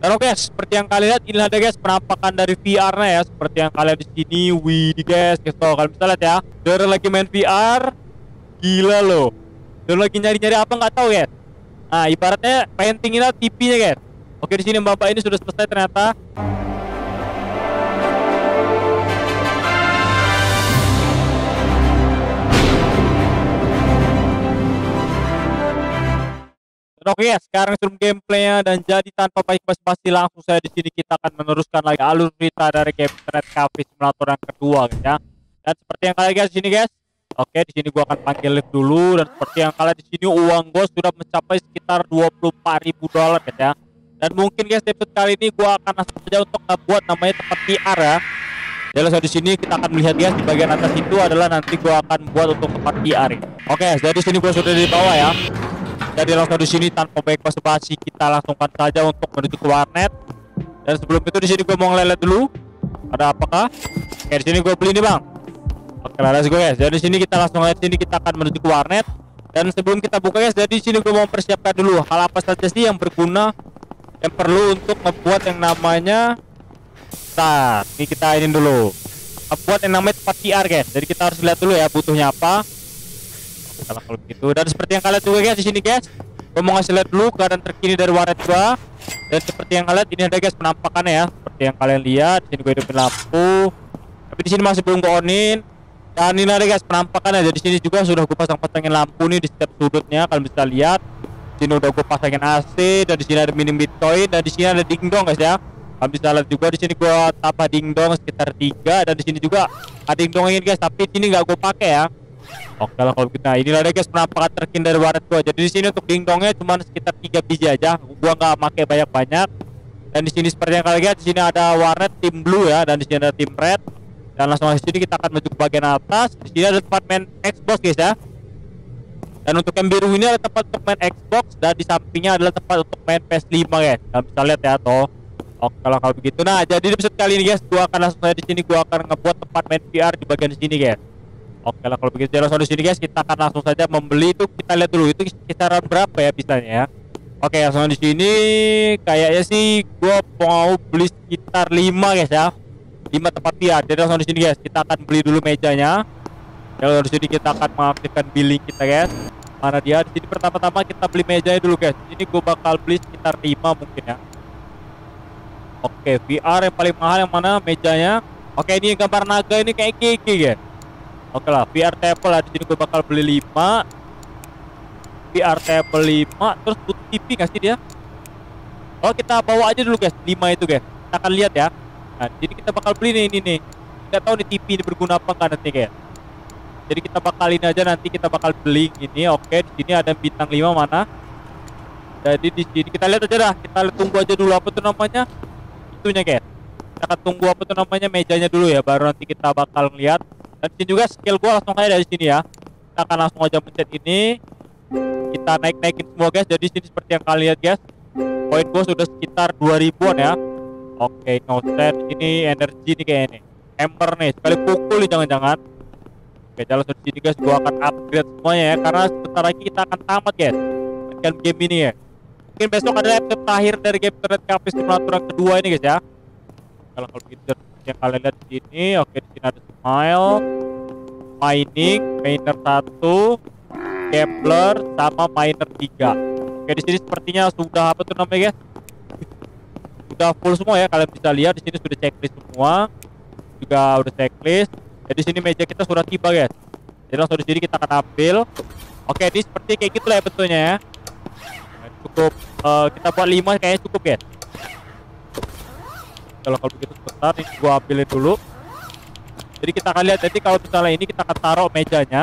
Nah, guys, seperti yang kalian lihat inilah guys penampakan dari VR-nya ya. Seperti yang kalian di sini, wih guys, kalau kalian bisa lihat ya. Dora lagi main VR, gila loh. Dora lagi nyari-nyari apa nggak tahu guys. Nah, ibaratnya paintingin TV-nya guys. Oke, di sini bapak ini sudah selesai ternyata. Oke, sekarang sebelum gameplaynya dan jadi tanpa basa-basi langsung saya di sini kita akan meneruskan lagi alur cerita dari game Internet Cafe Simulator yang kedua, guys ya. Dan seperti yang kalian guys di sini guys, oke di sini gua akan panggil lift dulu dan seperti yang kalian di sini uang gua sudah mencapai sekitar 24.000 dolar, guys ya. Dan mungkin guys di episode kali ini gua akan langsung saja untuk membuat namanya tempat VR ya. Jadi langsung di sini kita akan melihat guys di bagian atas itu adalah nanti gua akan buat untuk tempat VR. Ya. Oke, jadi sini gua sudah di bawah ya. Jadi langsung di sini tanpa basa-basi kita langsungkan saja untuk menuju ke warnet. Dan sebelum itu di sini gue mau ngeliat dulu ada apakah. Oke, di sini gue beli nih bang. Oke laras gue guys. Jadi di sini kita langsung lihat sini kita akan menuju ke warnet. Dan sebelum kita buka guys, jadi di sini gue mau persiapkan dulu hal apa saja sih yang berguna yang perlu untuk membuat yang namanya. Nah, ini kita ini dulu. Membuat yang namanya tempat VR guys. Jadi kita harus lihat dulu ya butuhnya apa. Kalau begitu dan seperti yang kalian juga guys di sini guys, gue mau ngasih lihat dulu keadaan terkini dari warnet gua. Dan seperti yang kalian ini ada guys penampakannya ya, seperti yang kalian lihat di sini gue hidupin lampu, tapi di sini masih belum gue onin. Dan ini ada guys penampakannya, jadi di sini juga sudah gue pasang-pasangin lampu nih di setiap sudutnya. Kalian bisa lihat di sini udah gue pasangin AC dan di sini ada mini bitcoin dan di sini ada dingdong guys ya. Kalian bisa lihat juga di sini gue tambah dingdong sekitar 3 dan di sini juga ada dingdong ini guys, tapi ini nggak gue pakai ya. Oke lah kalau kita, nah, inilah deh guys penampakan terkini dari warnet gua. Jadi di sini untuk dingdongnya cuma sekitar 3 biji aja. Gua nggak pakai banyak-banyak. Dan di sini seperti yang kalian lihat di sini ada warnet tim blue ya dan di sini ada tim red. Dan langsung di sini kita akan menuju ke bagian atas. Di sini ada tempat main Xbox guys ya. Dan untuk yang biru ini ada tempat untuk main Xbox dan di sampingnya adalah tempat untuk main PS5 guys. Kalian bisa lihat ya toh. Oke lah kalau begitu. Nah, jadi di episode kali ini guys gua akan langsung di sini gua akan ngebuat tempat main VR di bagian sini guys. Oke lah kalau begitu langsung di sini guys kita akan langsung saja membeli itu, kita lihat dulu itu kisaran berapa ya bisanya ya. Oke langsung di sini kayaknya sih gua mau beli sekitar 5 guys ya, 5 tempat VR. Jadi langsung di sini guys kita akan beli dulu mejanya. Lalu di sini kita akan mengaktifkan billing kita guys. Mana dia di sini pertama-tama kita beli mejanya dulu guys. Di sini gua bakal beli sekitar 5 mungkin ya. Oke VR yang paling mahal yang mana mejanya? Oke ini gambar naga ini kayak Kiki guys. Oke lah, VR table lah. Di sini gue bakal beli 5 VR table 5. Terus butuh TV nggak sih dia? Oh kita bawa aja dulu guys 5 itu guys. Kita akan lihat ya. Nah jadi kita bakal beli nih ini nih. Nggak tahu nih TV ini berguna apa nggak nanti guys. Jadi kita bakalin aja nanti kita bakal beli ini. Oke di sini ada bintang 5 mana? Jadi di sini kita lihat aja dah. Kita tunggu aja dulu apa tuh namanya itunya guys. Kita akan tunggu apa tuh namanya mejanya dulu ya. Baru nanti kita bakal lihat. Dan di sini juga skill gua langsung aja dari sini ya. Kita akan langsung aja pencet ini. Kita naik-naikin semua guys. Jadi sini seperti yang kalian lihat guys. Poin gua sudah sekitar 2000-an ya. Oke, no set. Ini energi nih kayaknya nih. Ember nih. Sekali pukul jangan-jangan. Oke, jalan di sini guys. Gua akan upgrade semuanya ya. Karena sebentar lagi kita akan tamat guys. Mainkan game ini ya. Mungkin besok adalah episode terakhir dari game Internet Cafe Simulator yang kedua ini guys ya. Kalau gitu yang kalian lihat di sini, oke di sini ada smile, mining, miner 1, gambler, sama miner 3. Oke di sini sepertinya sudah apa tuh namanya guys? Sudah full semua ya, kalian bisa lihat di sini sudah checklist semua, juga udah checklist. Jadi di sini meja kita sudah tiba guys. Jadi langsung di sini kita akan ambil. Oke ini seperti kayak gitu lah ya bentuknya ya. Cukup kita buat 5 kayaknya cukup guys. Kalau begitu sebentar ini gua ambilin dulu. Jadi kita akan lihat nanti kalau misalnya ini kita akan taruh mejanya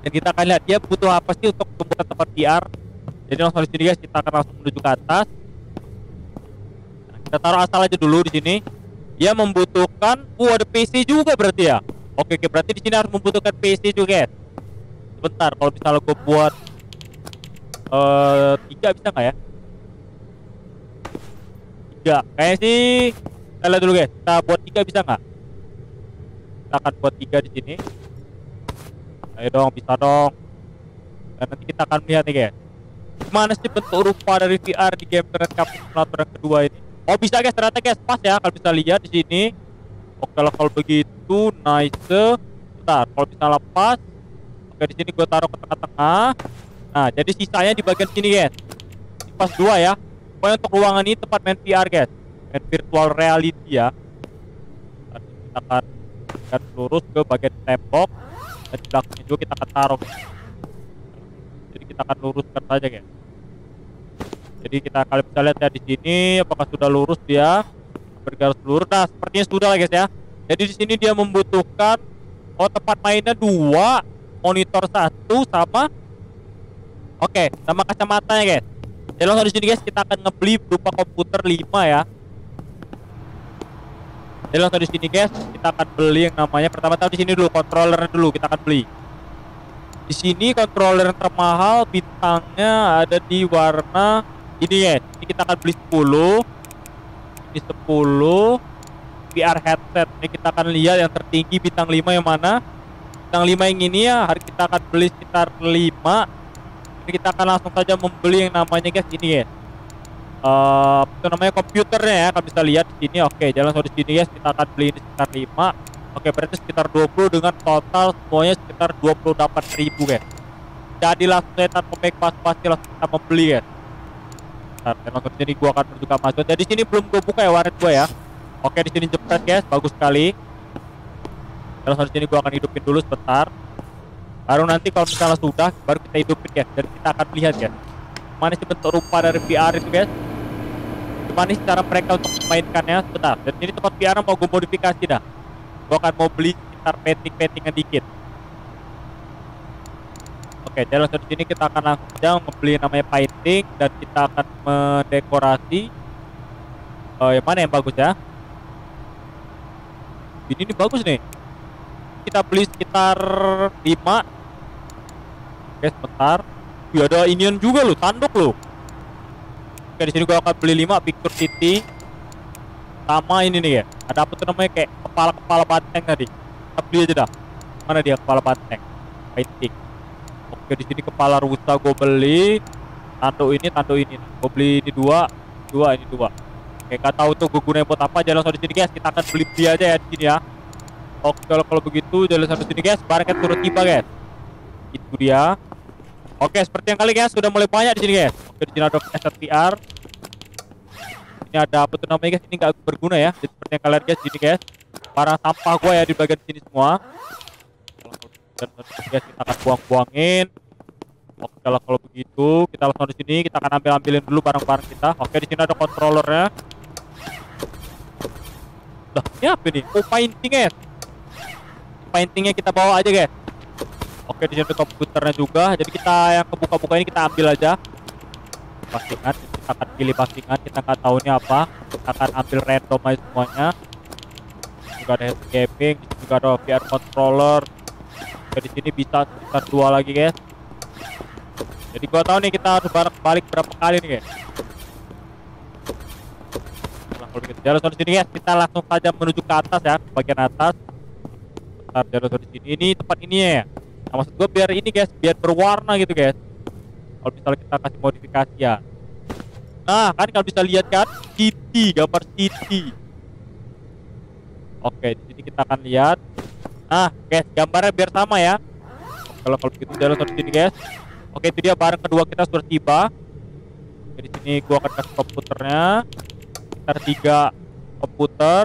dan kita akan lihat dia butuh apa sih untuk membuat tempat VR. Jadi langsung di sini guys kita akan langsung menuju ke atas. Nah, kita taruh asal aja dulu di sini. Dia membutuhkan ada PC juga berarti ya. Oke berarti di sini harus membutuhkan PC juga guys. Sebentar kalau misalnya gua buat 3 bisa nggak ya? Ya, kayaknya sih kita lihat dulu guys. Kita buat 3 bisa nggak? Kita akan buat 3 di sini. Ayo dong, bisa dong. Dan nanti kita akan lihat nih guys. Gimana sih bentuk rupa dari VR di game Internet Cafe Simulator yang kedua ini? Oh bisa guys, ternyata guys pas ya kalau bisa lihat di sini. Oke lah kalau begitu, nice. Bentar, kalau bisa lepas. Oke di sini gue taruh ke tengah-tengah. Nah jadi sisanya di bagian sini guys. Ini pas dua ya. Pokoknya untuk ruangan ini tempat main VR guys. Main virtual reality ya. Bentar, kita akan lurus ke bagian tembok. Dan di belakangnya juga kita akan taruh guys. Jadi kita akan luruskan saja guys. Jadi kita kalau bisa lihat ya di sini apakah sudah lurus dia bergaris lurus. Nah sepertinya sudah lah guys ya. Jadi di sini dia membutuhkan tempat mainnya dua, monitor satu sama sama kacamatanya guys. Jadi langsung di sini guys kita akan ngebeli berupa komputer 5 ya. Jadi langsung di sini guys kita akan beli yang namanya pertama-tama di sini dulu controller dulu kita akan beli. Di sini controller termahal bintangnya ada di warna ini ya. Ini kita akan beli 10. Ini 10 VR headset. Ini kita akan lihat yang tertinggi bintang 5 yang mana? Bintang 5 yang ini ya. Hari kita akan beli sekitar 5. Ini kita akan langsung saja membeli yang namanya guys ini ya. Itu namanya komputernya ya. Kalian bisa lihat di sini. Oke, jalan soal di sini guys kita akan beli ini sekitar 5. Oke, berarti sekitar 20 dengan total semuanya sekitar 28.000 guys. Jadi langsung saya tanpa make pas-pasti langsung kita membeli guys. Dan langsung sini gua akan menunjukkan masuk. Jadi sini belum gua buka ya waret gua ya. Oke, di sini jepret guys, bagus sekali. Terus di sini gua akan hidupin dulu sebentar. Baru nanti kalau misalnya sudah, baru kita hidupin guys. Dan kita akan lihat guys. Gimana sih bentuk rupa dari VR itu guys? Gimana sih cara mereka untuk memainkannya? Sebentar. Dan ini tempat VR mau gua modifikasi dah. Gue akan mau beli sekitar petik-petikan dikit. Oke, jadi langsung di sini kita akan langsung membeli namanya painting dan kita akan mendekorasi. Yang mana yang bagus ya? Ini bagus nih. Kita beli sekitar 5. Oke, sebentar. Wih, ada inian juga loh, tanduk loh. Oke, di sini gue akan beli 5 Picture City. Sama ini nih ya. Ada apa tuh namanya kayak kepala-kepala banteng tadi. Kita beli aja dah. Mana dia kepala banteng? Fighting. Oke, di sini kepala rusa gue beli. Tando ini. Gue beli ini dua. Oke, gak tahu tuh gue gunain buat apa. Jalan langsung di sini guys. Kita akan beli dia aja ya di sini ya. Oke, kalau begitu jalan langsung di sini guys. Barangnya turut tiba guys. Itu dia. Oke, seperti yang kali guys sudah mulai banyak di sini guys. Oke, di sini ada headset VR. Ini ada apa tuh namanya guys, ini gak berguna ya. Jadi seperti yang kalian guys, gini guys, barang sampah gue ya di bagian sini semua. Guys, kita akan buang-buangin. Oke, kalau begitu kita langsung di sini, kita akan ambilin dulu barang-barang kita. Oke, di sini ada controllernya. Lah, ini apa nih? Oh, painting guys. Paintingnya kita bawa aja guys. Oke, di sini ada komputernya juga. Jadi kita yang kebuka-buka ini kita ambil aja. Pastikan kita akan pilih pastikan kita nggak tahu ini apa, kita akan ambil random aja semuanya. Juga ada headset gaming, juga ada VR controller. Jadi di sini bisa sekitar 2 lagi guys. Jadi gua tahu nih kita harus balik berapa kali nih guys. Kalau begitu jalan di sini guys, kita langsung saja menuju ke atas ya, ke bagian atas. Bentar, jalan di sini, ini tempat ini ya. Nah, maksud gua biar ini guys, biar berwarna gitu guys. Kalau misalnya kita kasih modifikasi ya. Nah kan kalau bisa lihat kan city, gambar city. Oke, di sini kita akan lihat. Nah guys, gambarnya biar sama ya. Kalau begitu jalan terus sini guys. Oke, itu dia barang kedua kita sudah tiba. Oke, di sini gua akan kasih komputernya sekitar 3 komputer.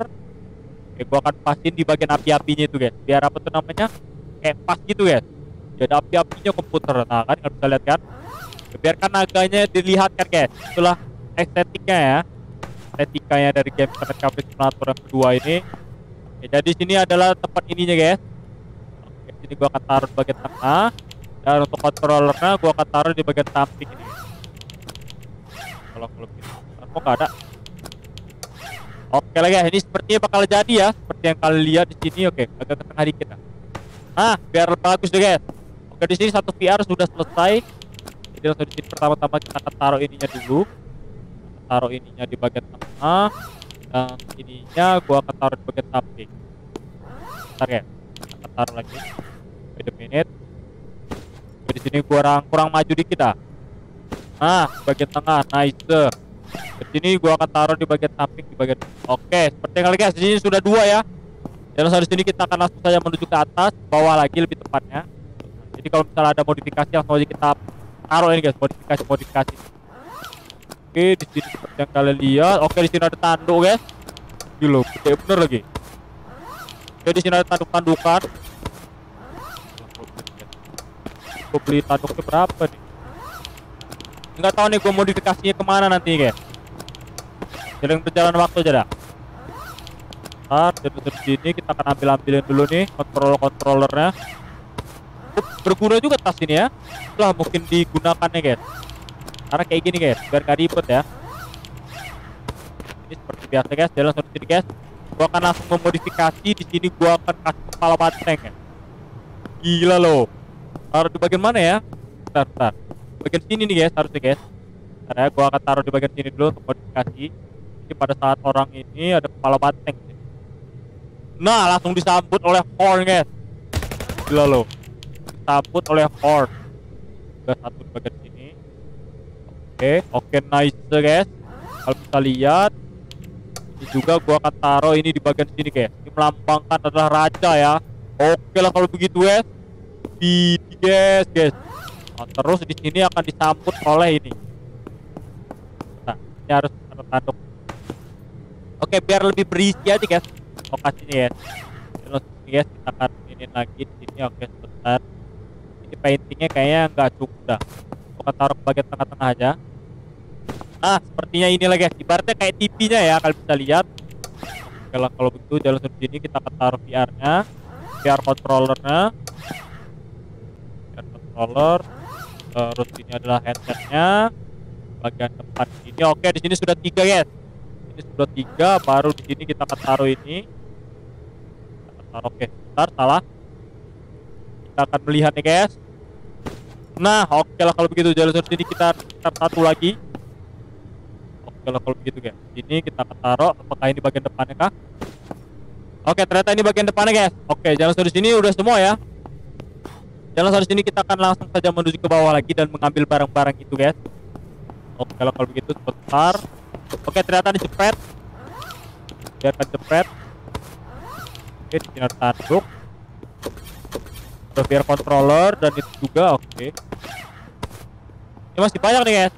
Oke, gua akan pastiin di bagian api-apinya itu guys, biar apa tuh namanya kayak pas gitu guys. Jadi api-apinya komputer. Nah kan kalau bisa lihat kan, biarkan naganya dilihat kan guys. Itulah estetiknya ya, estetikanya dari game Internet Cafe Simulator yang kedua ini. Oke, jadi sini adalah tempat ininya guys. Oke, sini gua akan taruh di bagian tengah dan untuk controllernya gua akan taruh di bagian samping ini. Kalau gitu kok gak ada. Oke lah guys, ini sepertinya bakal jadi ya seperti yang kalian lihat di sini. Oke, agak ke tengah dikit lah. Nah biar bagus deh guys. Oke, di sini satu VR sudah selesai. Jadi langsung di sini pertama-tama kita akan taruh ininya dulu. Taruh ininya di bagian tengah dan ininya gua akan taruh di bagian samping. Bentar ya, akan taruh lagi. Wait a minute. Jadi di sini gua kurang maju dikit dah. Nah, bagian tengah, nice. Di sini gua akan taruh di bagian samping, di bagian. Oke, seperti kali guys, di sini sudah dua ya. Dan dari sini kita akan langsung saja menuju ke atas, bawah lagi lebih tepatnya. Jadi kalau misalnya ada modifikasi langsung aja kita taruh ini guys, modifikasi. Oke, di sini seperti yang kalian lihat, oke di sini ada tanduk guys. Gila, gede bener lagi. Oke, di sini ada tanduk-tandukan. Gue beli tanduknya berapa nih? Nggak tahu nih gue modifikasinya kemana nanti guys. Jadi berjalan waktu aja dah. Dari sini kita akan ambilin dulu nih controllernya. Berguna juga tas ini ya. Lah mungkin digunakannya guys. Karena kayak gini guys, biar gak ribet ya. Ini seperti biasa guys, jalan langsung sini guys. Gua akan langsung memodifikasi di sini. Gua akan kasih kepala banteng. Guys. Gila loh. Taruh di bagian mana ya? Bentar. Bagian sini nih guys, harusnya guys. Karena gua akan taruh di bagian sini dulu untuk modifikasi. Jadi pada saat orang ini ada kepala banteng. Nah, langsung disambut oleh horn, guys. Gila loh. Disambut oleh horn. Udah satu di bagian sini. Oke, nice, guys. Kalau bisa lihat, ini juga gua akan taruh ini di bagian sini, guys. Ini melambangkan adalah raja ya. Oke lah kalau begitu, guys. Guys. Nah, terus di sini akan disambut oleh ini. Nah, ini harus ada tanduk. Oke, biar lebih berisi aja, guys. Lokasinya ya, terus guys kita akan ini lagi di sini. Oke, sebentar, ini paintingnya kayaknya nggak cukup dah. Kita taruh ke bagian tengah-tengah aja. Nah, sepertinya inilah guys, ibaratnya kayak TV-nya ya, kalian bisa lihat. Oke lah kalau begitu, jalan sini kita akan taruh VR-nya, VR controllernya, VR controller. Terus ini adalah headsetnya, bagian depan ini. Oke, di sini sudah 3 guys. Ini sudah 3, baru di sini kita akan taruh ini. Oke, bentar, salah. Kita akan melihat nih guys. Nah, oke lah kalau begitu, jalur sini kita satu lagi. Oke lah kalau begitu guys. Ini kita akan taruh, apakah ini bagian depannya kah? Oke, ternyata ini bagian depannya guys. Oke, jalan dari sini udah semua ya. Jalan dari sini kita akan langsung saja menuju ke bawah lagi dan mengambil barang-barang itu guys. Oke lah kalau begitu, sebentar. Oke, ternyata dijepret. Biarkan jepret. Oke, di sini tanduk. Ada VR controller dan itu juga, oke. Ini masih banyak nih guys.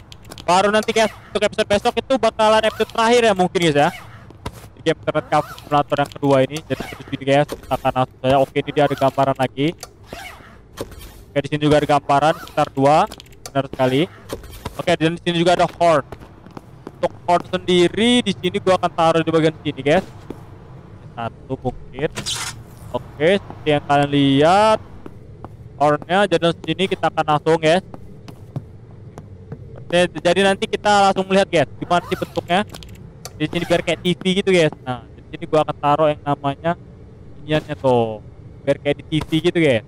Baru nanti guys, untuk episode besok itu bakalan episode terakhir ya mungkin guys ya. Di game Internet Cafe Simulator yang kedua ini. Jadi terus gini guys, kita akan langsung saja. Oke, ini dia ada gambaran lagi. Oke, di sini juga ada gambaran sekitar 2. Benar sekali. Oke, dan di sini juga ada horn. Untuk horn sendiri di sini gua akan taruh di bagian sini guys. Satu mungkin. Oke, seperti yang kalian lihat hornnya, jadi sini kita akan langsung guys. Jadi nanti kita langsung melihat guys gimana sih bentuknya. Di sini biar kayak TV gitu guys. Nah, di sini gua akan taruh yang namanya iniannya tuh. Biar kayak di TV gitu guys.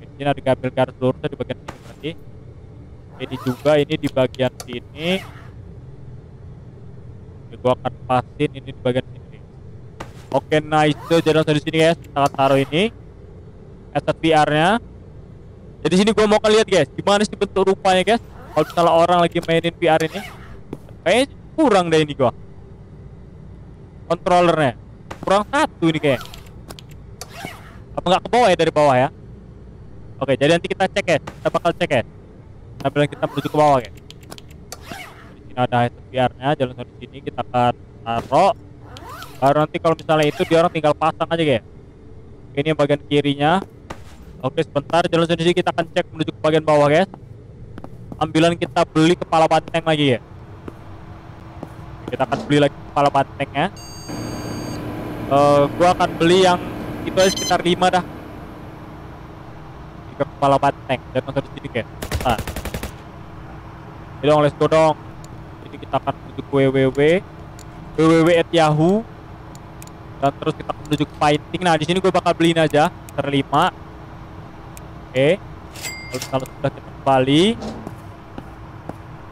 Di sini ada garis lurusnya di bagian sini nanti. Ini juga ini di bagian sini. Gua akan pasin ini di bagian sini. Oke, nice. Jadi langsung di sini guys, kita taruh ini headset VR-nya. Jadi sini gua mau kalian lihat guys, gimana sih bentuk rupanya guys. Kalau misalnya orang lagi mainin VR ini, kayaknya kurang deh ini gua. Controllernya kurang satu ini kayak. Apa nggak ke bawah ya, dari bawah ya? Oke, jadi nanti kita cek guys, kita bakal cek guys. Sambil kita menuju ke bawah guys. Ada headset VR-nya, jalan dari sini kita akan taruh. Baru nanti kalau misalnya itu dia orang tinggal pasang aja guys. Ini bagian kirinya. Oke, sebentar, jalan dari sini kita akan cek menuju ke bagian bawah guys. Ambilan kita beli kepala banteng lagi ya. Kita akan beli lagi kepala bantengnya. Gua akan beli yang itu aja sekitar 5 dah. 3 kepala banteng, jalan dari sini guys. Bentar. Jadi let's go dong. Kita akan menuju ke www@yahoo dan terus kita akan menuju ke fighting. Nah, di sini gue bakal beliin aja terlima. Oke, kalau sudah kita kembali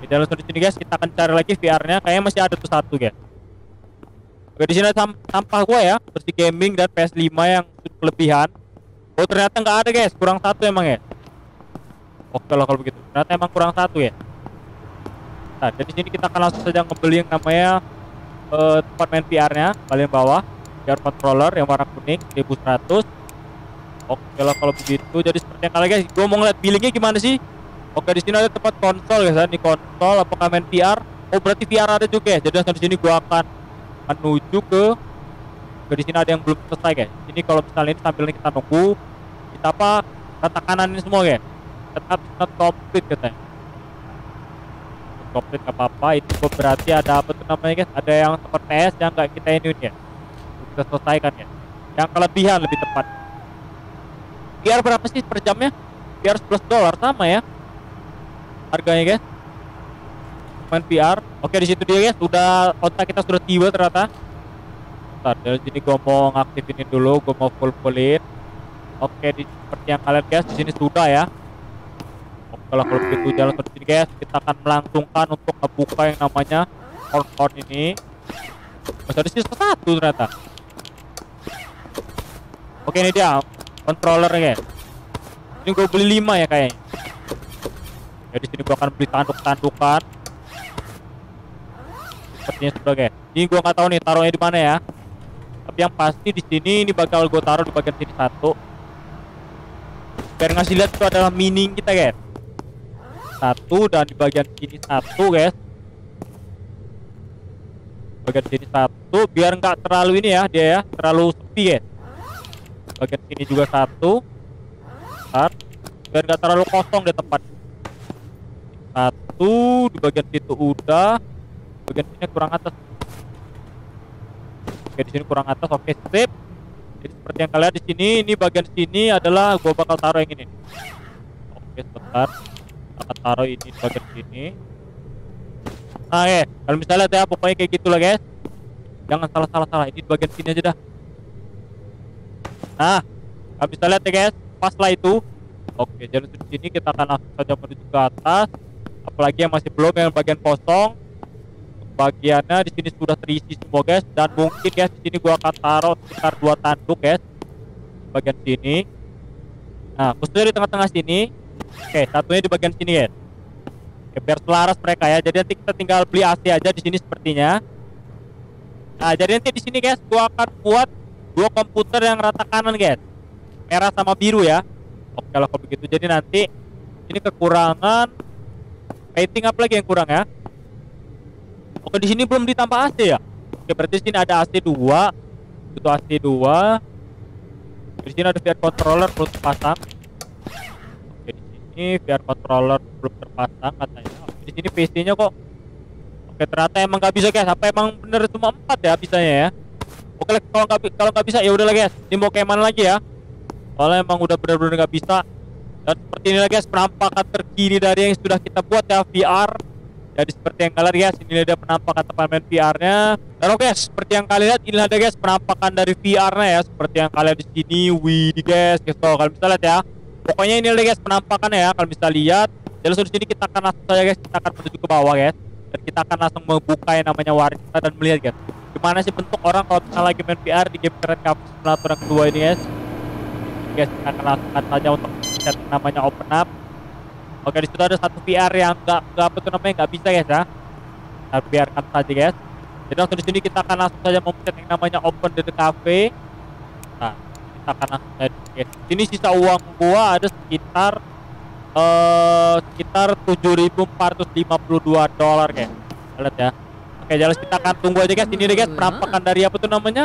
jalan di sini guys, kita akan cari lagi VR-nya. Kayaknya masih ada tuh satu guys. Oke, di sini ada sampah gue ya, versi gaming dan PS5 yang kelebihan. Oh, ternyata nggak ada guys, kurang satu emang ya. Oke lah kalau begitu, ternyata emang kurang satu ya. Nah, jadi sini kita akan langsung saja ngebeli yang namanya tempat main VR-nya paling bawah, VR controller yang warna kuning 1100. Oke lah kalau begitu. Jadi seperti yang kali guys, gue mau ngeliat billingnya gimana sih. Oke, di sini ada tempat konsol guys, di konsol apakah main VR? Oh, berarti VR ada juga ya. Jadi langsung di sini gue akan menuju ke di sini ada yang belum selesai guys. Ini kalau misalnya ini sambil ini kita nunggu, kita apa rata kanan ini semua guys. Tetap not complete katanya. Complete nggak apa-apa. Itu berarti ada apa tuh namanya guys? Ada yang seperti tes yang nggak kita ini ya. Kita selesaikan ya. Yang kelebihan lebih tepat. VR berapa sih per jamnya? VR $11 sama ya. Harganya guys. Main VR. Oke, di situ dia guys. Sudah otak kita sudah tiba ternyata. Bentar, jadi gue mau ngaktifin dulu, gue mau full-fullin. Oke, di seperti yang kalian guys, di sini sudah ya. Oke, kalau begitu jalan seperti ini guys, kita akan melangsungkan untuk ngebuka yang namanya on ini. Masih ada sisa satu ternyata. Oke, ini dia controllernya guys. Ini gue beli 5 ya kayaknya. Jadi sini gue akan beli tanduk-tandukan. Sepertinya sudah guys. Ini gue nggak tahu nih taruhnya di mana ya. Tapi yang pasti di sini ini bakal gue taruh di bagian sini satu. Biar ngasih lihat itu adalah mining kita guys. Satu dan di bagian sini satu guys. Bagian sini satu biar nggak terlalu ini ya dia ya terlalu sepi guys. Bagian sini juga satu. Bentar. Biar nggak terlalu kosong di tempat. Satu di bagian situ udah. Bagian sini kurang atas. Oke, di sini kurang atas. Oke, sip. Jadi seperti yang kalian di sini, ini bagian sini adalah gue bakal taruh yang ini. Oke, sebentar. Akan taruh ini di bagian sini. Nah, ya, kalau misalnya ya pokoknya kayak gitulah, guys. Jangan salah-salah. Ini di bagian sini aja dah. Nah, kalau bisa lihat ya, guys. Pas lah itu. Oke, jadi di sini kita akan langsung saja menuju ke atas. Apalagi yang masih belum yang bagian kosong. Bagiannya di sini sudah terisi semua guys, dan mungkin guys di sini gua akan taruh sekitar 2 tanduk guys bagian sini. Nah, khususnya di tengah-tengah sini. Oke, satunya di bagian sini guys. Oke, biar selaras mereka ya. Jadi nanti kita tinggal beli AC aja di sini sepertinya. Nah, jadi nanti di sini guys gua akan buat 2 komputer yang rata kanan guys, merah sama biru ya. Oke lah kalau begitu. Jadi nanti ini kekurangan rating apa lagi yang kurang ya. Oke, di sini belum ditambah AC ya. Oke, berarti di sini ada AC 2. Itu AC 2. Di sini ada VR controller belum terpasang. Oke, di sini VR controller belum terpasang katanya. Oke, di sini PC-nya kok. Oke, ternyata emang nggak bisa guys. Apa emang bener cuma 4 ya bisanya ya? Oke, kalau nggak bisa ya udahlah guys. Ini mau kayak mana lagi ya? Soalnya emang udah bener-bener nggak bisa. Dan seperti inilah guys penampakan terkini dari yang sudah kita buat ya VR. Jadi seperti yang kalian lihat, ini ada penampakan tempat main VR-nya. Dan oke guys, seperti yang kalian lihat, ini ada guys penampakan dari VR-nya ya. Seperti yang kalian lihat di sini, wih guys, kalau kalian bisa lihat ya. Pokoknya ini ada guys penampakannya ya, kalian bisa lihat. Jadi langsung di sini kita akan langsung saja guys, kita akan menuju ke bawah guys. Dan kita akan langsung membuka yang namanya warna dan melihat guys, gimana sih bentuk orang kalau misalnya lagi main VR di game Internet Cafe Simulator 2 ini guys. Jadi guys, kita akan langsung saja untuk set namanya open up. Oke, di situ ada satu VR yang nggak bisa guys ya. Nah, biarkan saja guys. Jadi langsung di sini kita akan langsung saja mencet yang namanya open the cafe. Nah, kita akan langsung saja guys. Ini sisa uang gua ada sekitar sekitar $7.452 guys. Lihat ya. Oke, jadi kita akan tunggu aja guys. Ini deh guys penampakan dari apa tuh namanya?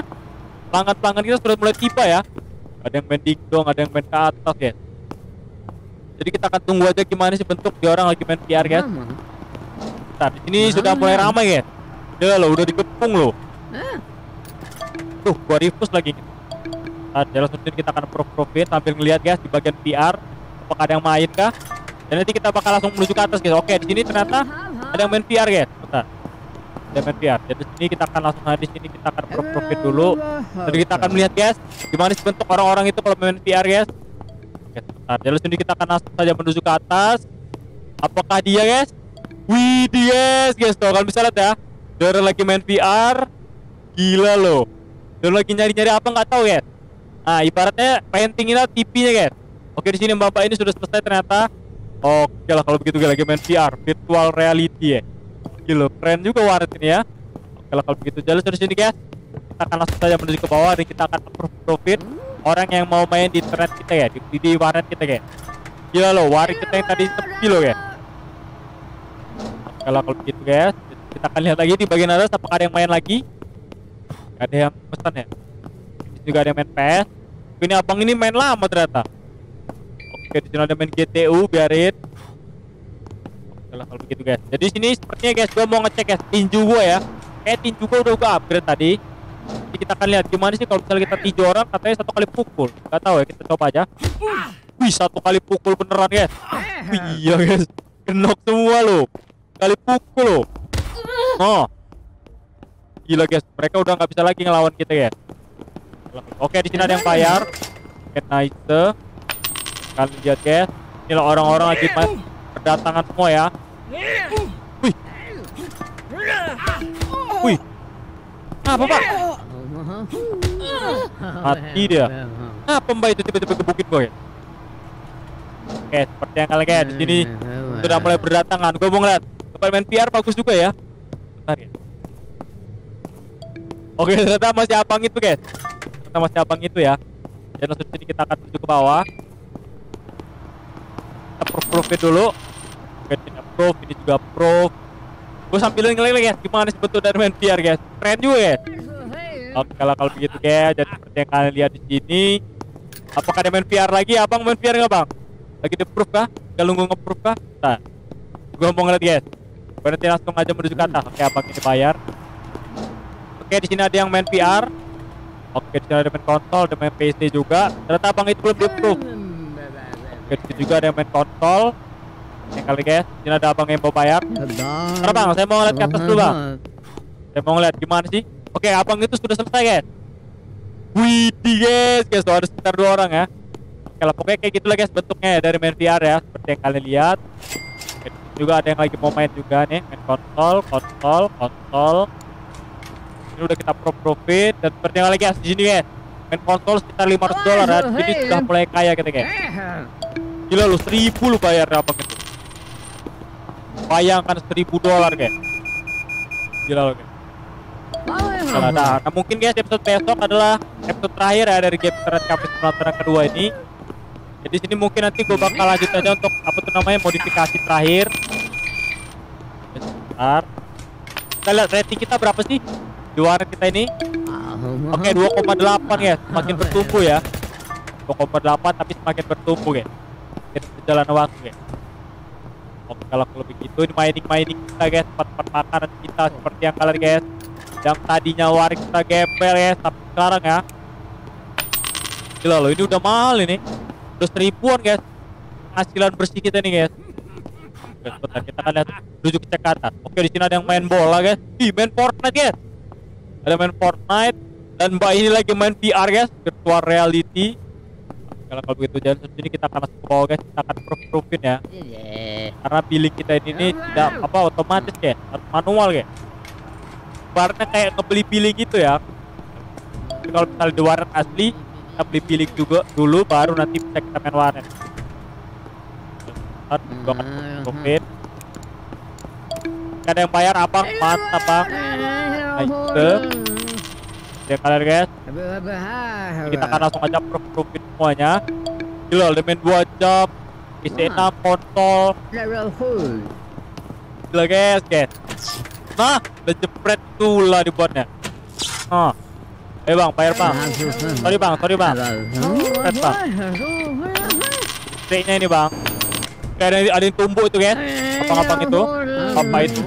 Pelanggan-pelanggan kita sudah mulai tiba ya. Ada yang main dingdong, ada yang main ke atas guys. Jadi kita akan tunggu aja gimana sih bentuk dia orang lagi main VR guys. Bentar, di sini sudah mulai ramai guys. Udah loh, udah dikepung loh. Tuh, gua refuse lagi. Nah, jalan sendiri kita akan profit sambil ngelihat guys di bagian VR apakah ada yang main kah? Dan nanti kita bakal langsung menuju ke atas guys. Oke, di sini ternyata ada yang main VR guys. Bentar. Ada yang main VR. Jadi di sini kita akan langsung di sini kita akan profit dulu. Jadi kita akan melihat guys gimana sih bentuk orang-orang itu kalau main VR guys. Nah, jalur sini kita akan langsung saja menuju ke atas. Apakah dia guys? Wih, yes guys, tuh kalian bisa lihat ya. Dia lagi main VR. Gila loh. Dia lagi nyari-nyari apa nggak tahu guys. Nah, ibaratnya paintingin lah TV-nya guys. Oke, di sini bapak ini sudah selesai ternyata. Oke lah kalau begitu guys, lagi main VR, virtual reality ya. Gila, keren juga warnet ini ya. Oke lah kalau begitu, jalur terus ini guys. Kita akan langsung saja menuju ke bawah dan kita akan profit orang yang mau main di internet kita ya, di warnet kita guys. Gila loh, warnet kita yang tadi sepi loh guys. Oke lah kalau begitu guys, kita akan lihat lagi di bagian atas apakah ada yang main lagi. Gak ada yang pesan ya. Juga ada yang main PS. Ini abang ini main lama ternyata. Oke, di sini ada main GTU, biarin. Oke lah kalau begitu guys. Jadi sini sepertinya guys, gue mau ngecek guys tinju gue ya. Kayak tinju gue udah gue upgrade tadi. Jadi kita akan lihat gimana sih kalau misalnya kita tinju orang katanya satu kali pukul. Gak tahu ya, kita coba aja. Wih, satu kali pukul beneran guys. Wih, iya guys, genok semua loh. Kali pukul loh. Oh, gila guys, mereka udah nggak bisa lagi ngelawan kita guys. Oke, di sini ada yang bayar. Oke, nice. Kalian lihat guys, ini orang-orang lagi berdatangan semua ya. Wih, wih, apa pak? Mati dia. Nah, pembay itu tiba-tiba gebukin gue. Oke, seperti yang kalian lihat di sini sudah mulai berdatangan. Gue mau ngeliat tempat main VR bagus juga ya. Bentar ya. Oke, ternyata masih abang itu guys. Ternyata masih abang itu ya. Dan langsung sini kita akan menuju ke bawah. Kita proof-proofin dulu. Oke, ini proof, ini juga proof. Gue sambilin ngeleng guys, gimana sebetulnya dari main VR guys. Keren juga guys. Oke, kalau begitu guys, jadi seperti yang kalian lihat di sini. Apakah ada main VR lagi? Abang main VR nggak bang? Lagi di proof kah? Gak nunggu nge-proof kah? Nah, gue mau ngeliat guys. Berarti langsung aja menuju ke atas. Oke, abang ini bayar. Oke, di sini ada yang main VR. Oke, di sini ada main konsol, ada main PC juga. Ternyata abang itu belum di-proof. Oke, di sini juga ada yang main konsol. Yang kali guys, di sini ada abang yang mau bayar. Bentar bang, saya mau ngeliat ke atas dulu bang. Saya mau ngeliat gimana sih. Oke, abang itu sudah selesai guys. Widih guys, guys tuh ada sekitar 2 orang ya. Oke lah, pokoknya kayak gitulah guys bentuknya ya, dari main VR ya, seperti yang kalian lihat. Oke, di sini juga ada yang lagi mau main juga nih, main konsol, konsol, konsol. Ini udah kita profit dan berdengar lagi guys di sini guys. Main konsol sekitar $500 dan ini sudah mulai kaya kita guys. Gila lu 1000 lu bayar apa gitu. Bayangkan $1000 guys. Gila lu guys. Nah, mungkin guys episode besok adalah episode terakhir ya dari game Internet Cafe Simulator kedua ini. Jadi sini mungkin nanti gue bakal lanjut aja untuk apa tuh namanya modifikasi terakhir. Bentar. Kita lihat rating kita berapa sih? Di warnet kita ini. Oke, 2,8 guys, semakin bertumbuh ya. 2,8 tapi semakin bertumbuh guys. Berjalan waktu guys. Oke, kalau begitu ini mining kita guys, tempat makanan kita seperti yang kalian guys. Yang tadinya warik kita gembel guys, tapi sekarang ya. Gila loh, ini udah mahal ini. Udah 1000-an guys. Penghasilan bersih kita nih guys. Oke, kita akan lihat menuju ke atas. Oke, di sini ada yang main bola guys. Ih, main Fortnite guys. Ada main Fortnite dan mbak ini lagi main VR guys, virtual reality. Kalau begitu jangan sini kita akan masuk ke bawah guys, kita akan proofin ya. Karena bilik kita ini tidak apa otomatis ya, harus manual guys. Warna kayak ngebeli bilik gitu ya. Jadi kalau misalnya di warnet asli, kita beli bilik juga dulu, baru nanti bisa kita main warnet. Kita akan proofin. Ada yang bayar abang, mantap bang. Nice. Kalian guys, kita akan langsung aja profit semuanya. Gila, main 2 jam, PC6, kontol. Gila guys. Nah, udah jepret tulah dibuatnya. Nah, bang, bayar bang. Sorry bang. Red bang. Triknya ini bang. Kayak ada yang tumbuk itu guys. Apa itu?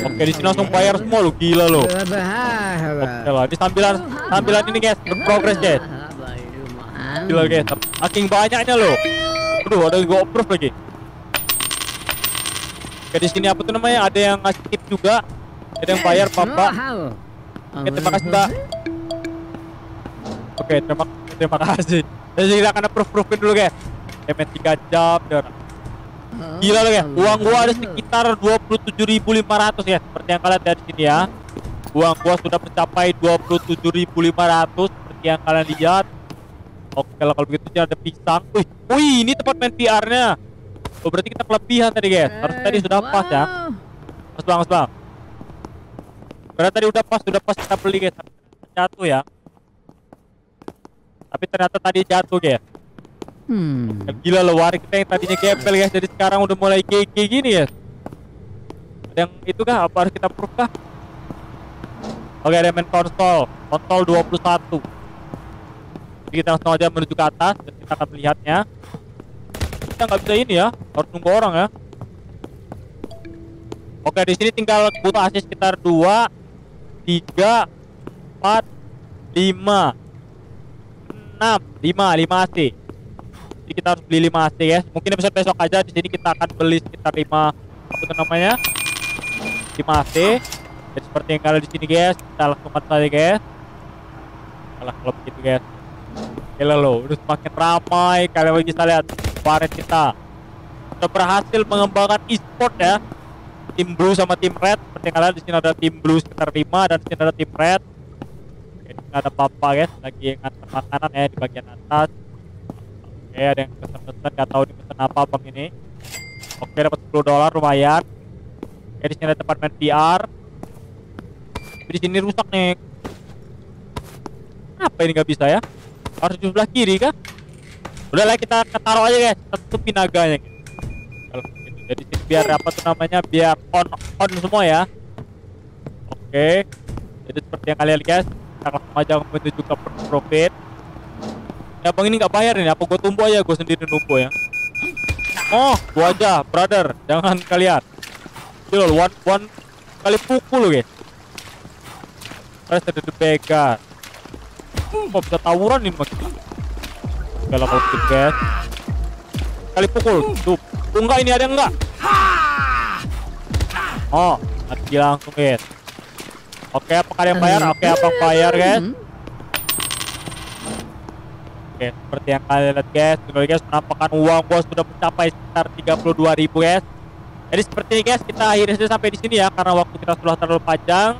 Oke, di sini langsung bayar semua lu, gila lo. Oke lah, di tampilan ini guys, berprogres guys. Gila guys, saking banyaknya lo. Aduh, ada gue approve lagi. Oke, di sini apa tuh namanya? Ada yang ngasih tip juga. Ada yang bayar bapak. Oke, terima kasih mbak. Oke, terima kasih. Jadi kita akan approve-proofin dulu guys. Emang 3 jam udah. Gila loh ya, uang gua ada sekitar 27.500 ya. Seperti yang kalian lihat di sini ya, uang gua sudah mencapai 27.500 seperti yang kalian lihat. Oke, kalau begitu ada pisang. Wih, ini tempat main VR-nya. Oh, berarti kita kelebihan tadi guys. Harusnya tadi sudah pas ya. Mas bang, mas bang. Berarti tadi udah pas kita beli guys. Jatuh ya. Tapi ternyata tadi jatuh guys. Gila loh, warik kita yang tadinya gempel guys, jadi sekarang udah mulai gigi gini ya. Ada yang itu kah? Apa harus kita proof kah? Oke, ada main konsol. Konsol 21. Jadi kita langsung aja menuju ke atas dan kita akan melihatnya. Kita nggak bisa ini ya, harus nunggu orang ya. Oke, di sini tinggal butuh AC sekitar 2, 3, 4, 5, 6, 5 AC. Jadi kita harus beli 5 AC ya. Mungkin besok besok aja di sini kita akan beli sekitar 5 apa itu namanya 5 AC. Dan seperti yang kalau di sini guys, kita langsung saja guys. Kalau begitu guys. Gila loh, udah semakin ramai. Kalian bisa lihat kemarin kita sudah berhasil mengembangkan e-sport ya. Tim Blue sama tim Red. Seperti kalian di sini ada tim Blue sekitar 5 dan di sini ada tim Red. Oke, di sini ada papa guys lagi ngantar makanan ya di bagian atas. Oke, ada yang pesen-pesen nggak tahu dipesen apa bang ini. Oke, dapat $10 lumayan. Oke, di sini ada tempat main VR. Tapi di sini rusak nih. Apa ini nggak bisa ya? Harus di sebelah kiri kah? Udahlah kita taruh aja guys, tutupin naganya. Kalau gitu. Jadi sini biar apa tuh namanya? Biar on semua ya. Oke. Jadi seperti yang kalian lihat guys, kita langsung aja menuju ke profit. Ya bang ini nggak bayar nih. Apa gue tumbuh aja? Gue sendiri numbuh ya. Oh, gua aja, brother. Jangan kalian. Itu loh, one kali pukul loh, guys. Terus ada the beggar. Kok bisa tawuran ini, Bang? Kalau mau skip, guys. Kali pukul. Tuh. Enggak ini ada enggak? Oh, mati langsung, guys. Oke, apa kalian bayar? Oke, abang bayar, guys. Oke, seperti yang kalian lihat guys, sudah guys penampakan uang gua sudah mencapai sekitar 32.000 guys. Jadi seperti ini guys, kita akhirnya sudah sampai di sini ya karena waktu kita sudah terlalu panjang.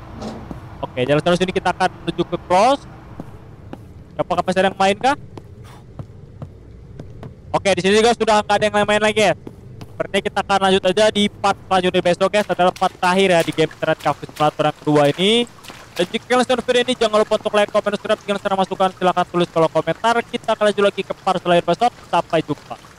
Oke, jalan terus ini kita akan menuju ke cross. Apakah masih ada yang main kah? Oke, di sini guys sudah nggak ada yang main lagi guys. Sepertinya kita akan lanjut aja di part selanjutnya besok guys, adalah part terakhir ya di game Internet Cafe Simulator yang kedua ini. Dan jika kalian suka video ini, jangan lupa untuk like, comment, subscribe. Jika kalian suka masukan, silahkan tulis kalau komentar. Kita akan lanjut lagi ke part selanjutnya besok. Sampai jumpa.